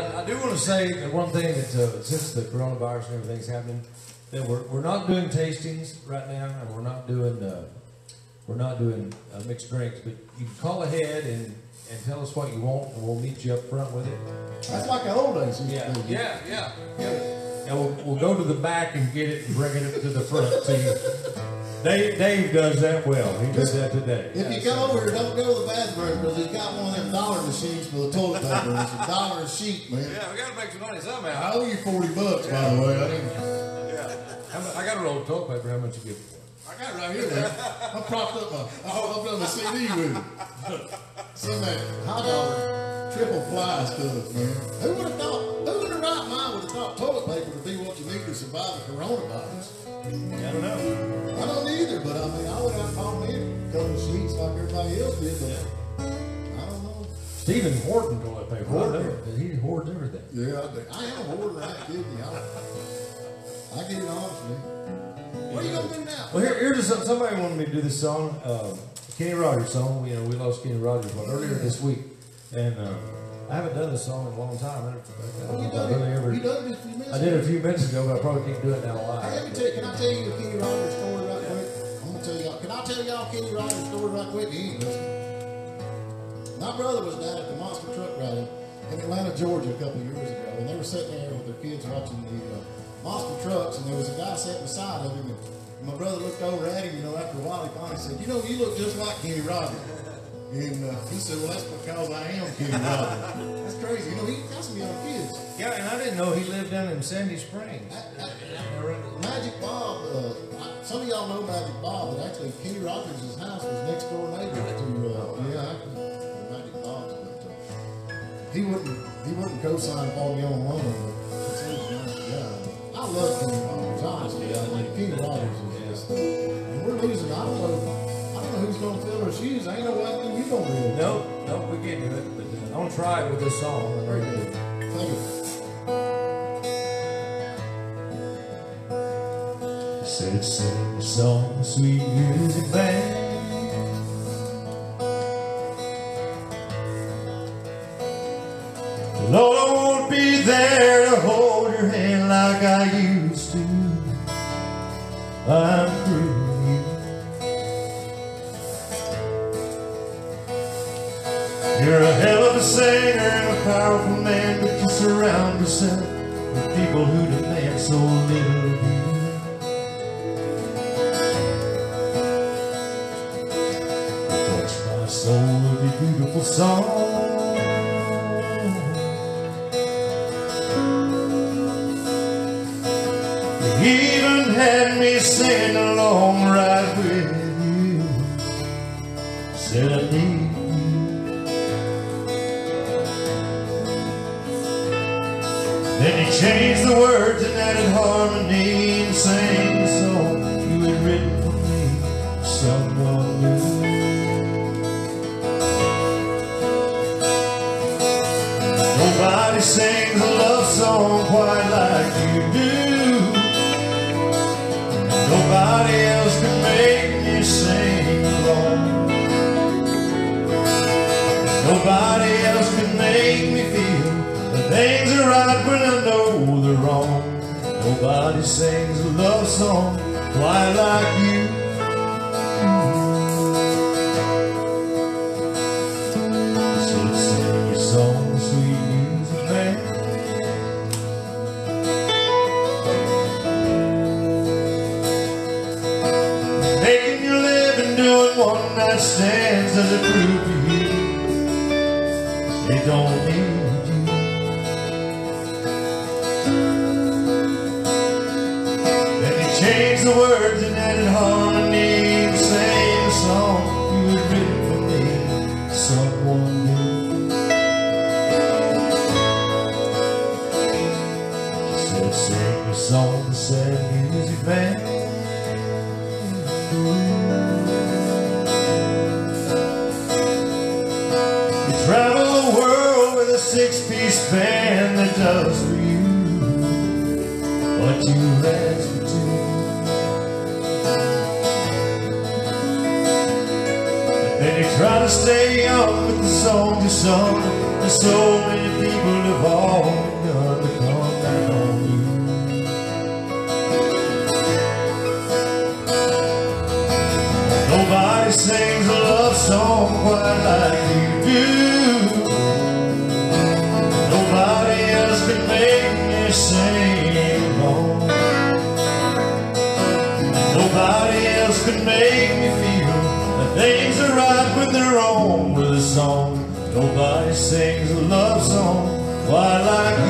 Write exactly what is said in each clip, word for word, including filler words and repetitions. I, I do want to say that one thing that uh, since the coronavirus and everything's happening, that we're we're not doing tastings right now, and we're not doing uh, we're not doing uh, mixed drinks. But you can call ahead and and tell us what you want, and we'll meet you up front with it. That's like the old days. Yeah, yeah, yeah, yeah. And we'll we'll go to the back and get it and bring it up to the front. See. Dave, Dave does that well. He does that today. If you come over here, don't go to the bathroom because he's got one of them dollar machines with a toilet paper. It's a dollar a sheet, man. Yeah, we got to make some money somehow. I owe you forty bucks, yeah. By the way. I didn't. Yeah. I got an old toilet paper. How much you give it for? I got it right here, man. I propped up my, I propped up my C D with it. Send that high dollar triple fly stuff, man. Who would have thought? Who in their right mind would have thought toilet paper would be what you need to survive the coronavirus? I don't know. I don't either, but I mean, I would have bought me a couple of sheets like everybody else did, but I don't know. Stephen Horton toilet paper. Horton. He hoards everything. Yeah, I do. I am a hoarder. I give you. I, I get it honestly. What are you going to do now? Well, here, here's some, somebody wanted me to do this song, uh, Kenny Rogers song. You know, we lost Kenny Rogers well, earlier this week, and uh, I haven't done this song in a long time. I don't, I don't well, you know, done ever, you done it a few minutes ago. I did it a few minutes ago, but I probably can't do it now live. Hey, let me tell you, can I tell you the Kenny Rogers story right quick? I'm going to tell y'all. Can I tell y'all Kenny Rogers story right quick? He ain't listening. My brother was down at the Monster Truck Rally in Atlanta, Georgia a couple of years ago, and they were sitting there with their kids watching the uh, monster trucks, and there was a guy sitting beside of him, and my brother looked over at him, you know, after a while he finally said, you know, you look just like Kenny Rogers. And uh, he said, well, that's because I am Kenny Rogers. That's crazy. You know, he got some young kids. Yeah, and I didn't know he lived down in Sandy Springs. I, I, I, Magic Bob, uh, I, some of y'all know Magic Bob, but actually Kenny Rogers' house was next door neighbor to, uh, yeah, I, Magic Bob's, but uh, he wouldn't, he wouldn't co-sign Paul Young one, but it's his nice guy. I love Kenny Rogers, honestly. I mean, Kenny Rogers is just, and we're losing, I don't know. Who's gonna fill her shoes? I ain't no white thing you gonna do. Nope, nope, we can't do it. But I'm gonna try it with this song. Right here. Thank you. I said, sing a song, sweet music band. Lord, I won't be there to hold your hand like I used to. I'm through. You're a hell of a singer and a powerful man, but you surround yourself with people who demand so little of you. Touch my soul with your beautiful song. You even had me sing along right with you. Said I need. Then he changed the words and added harmony and sang the song you had written for me, someone new. Nobody sings a love song quite like you do. Nobody else can make me sing along. Nobody else can make me feel that things are right when I know they're wrong. Nobody sings a love song quite like you. So sing your song, sweet music man. Making your living doing one night stands as a group of you. They don't need. Changed the words and added harmony and sang the song you had written for me, someone new. She said, sing your song, the sad music band. You travel the world with a six-piece band that does for you what you asked for to. Try to stay up with the songs you sung, and so many people have all Nobody singing home. Nobody else could make me feel that things are right when they're wrong with a song. Nobody sings a love song quite like you.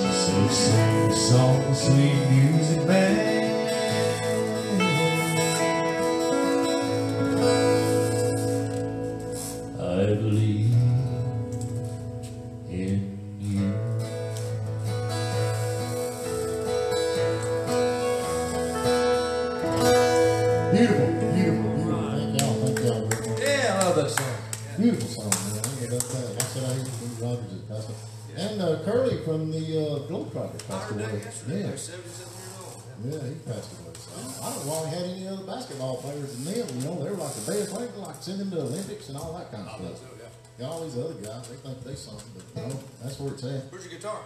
So sing a song, sweet music man. From the uh, Globe Project passed away. Yeah, yeah, he passed away. So I, I don't know why we had any other basketball players than them. You know, they were like the best. They like send them to Olympics and all that kind of stuff. So, yeah. Yeah, all these other guys, they think they something, but you know, that's where it's at. Where's your guitar?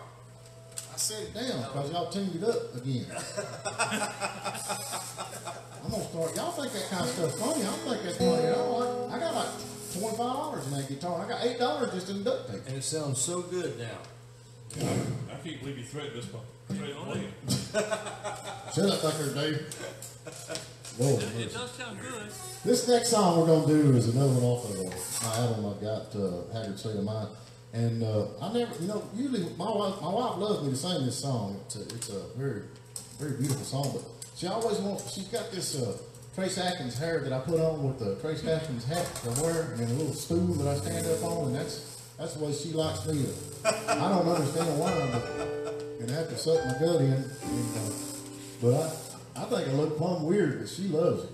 I set it down because y'all tuned it up again. I'm gonna start. Y'all think that kind of stuff's funny? I don't think that's funny at all. I, I got like twenty-five dollars in that guitar. I got eight dollars just in duct tape. And it sounds so good now. I can't believe you threatened this one. Straight on you. Shut up, fucker, Dave. Lord, it, it does sound good. This next song we're going to do is another one off of my album I got, uh, Haggard State of Mind. And uh, I never, you know, usually my wife, my wife loves me to sing this song. It's a, it's a very, very beautiful song. But she always wants, she's got this uh, Trace Atkins hair that I put on with the Trace Atkins hat I wear and a little stool that I stand up on, and that's. That's the way she likes me. I don't understand why, but and have to suck my gut in. And, uh, but I, I think I look plumb weird, but she loves it.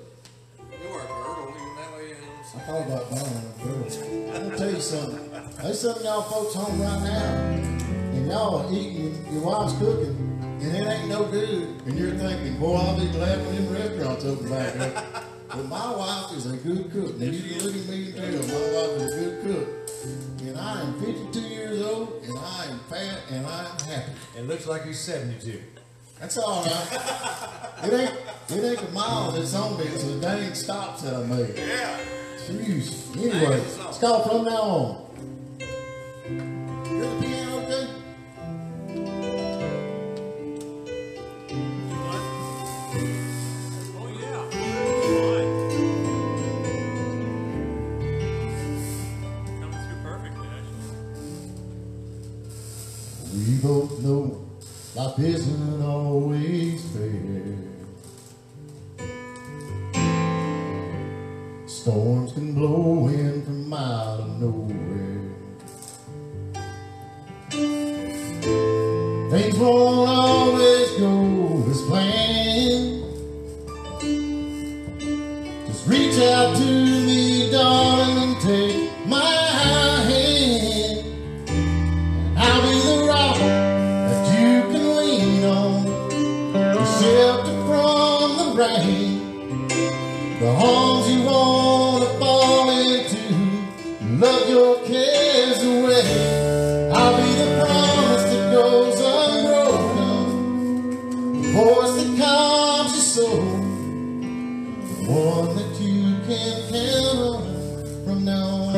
You are a girdle, even that way. I thought about buying a girdle. I'm gonna tell you something. There's some of y'all folks home right now, and y'all are eating, your wife's cooking, and it ain't no good. And you're thinking, boy, I'll be glad when them restaurants open back up. But my wife is a good cook. And you can look at me and tell my wife is a good cook. And I am fifty-two years old, and I am fat, and I am happy. It looks like you're seventy-two. That's all right. it ain't it ain't a mile that's on me, it's the dang stops that I made. Yeah. Jeez. Anyway, it's called From Now On. You're the piano, okay? We both know life isn't always fair. Storms can blow in from out of nowhere. Things won't always go as planned. Just reach out to me, darling, and take my hand. And I'll be the rain, the homes you want to fall into, love your cares away. I'll be the promise that goes unbroken, the voice that calms your soul, the one that you can count on from now on.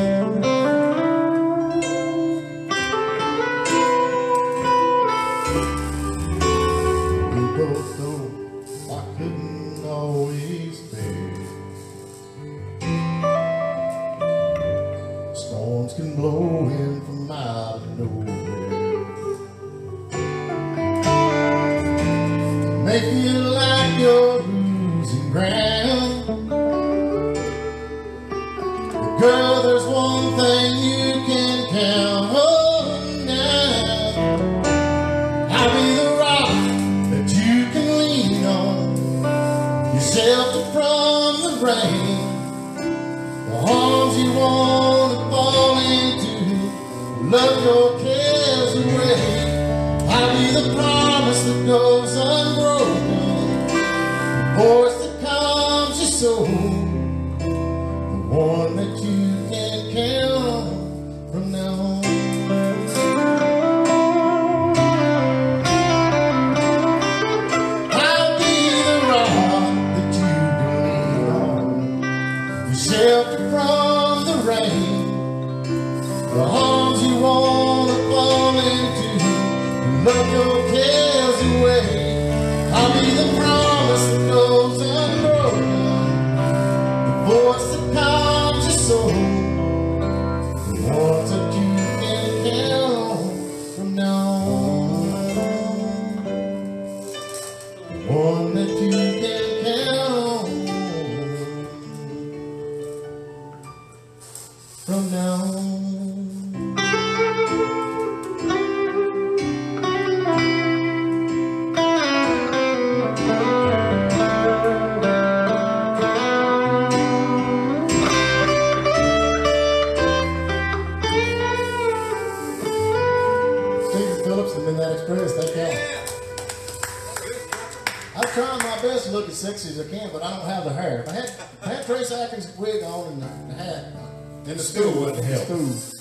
Shelter from the rain, the homes you want to fall into, and love your cares away. I'll be the promise that goes unbroken, the voice that calms your soul, the warmth that you can count on from now on, the warmth that you can count on from now on. Look as sexy as I can, but I don't have the hair. If I had, if I had Trace Atkins' wig on and the hat, then the stool wouldn't help.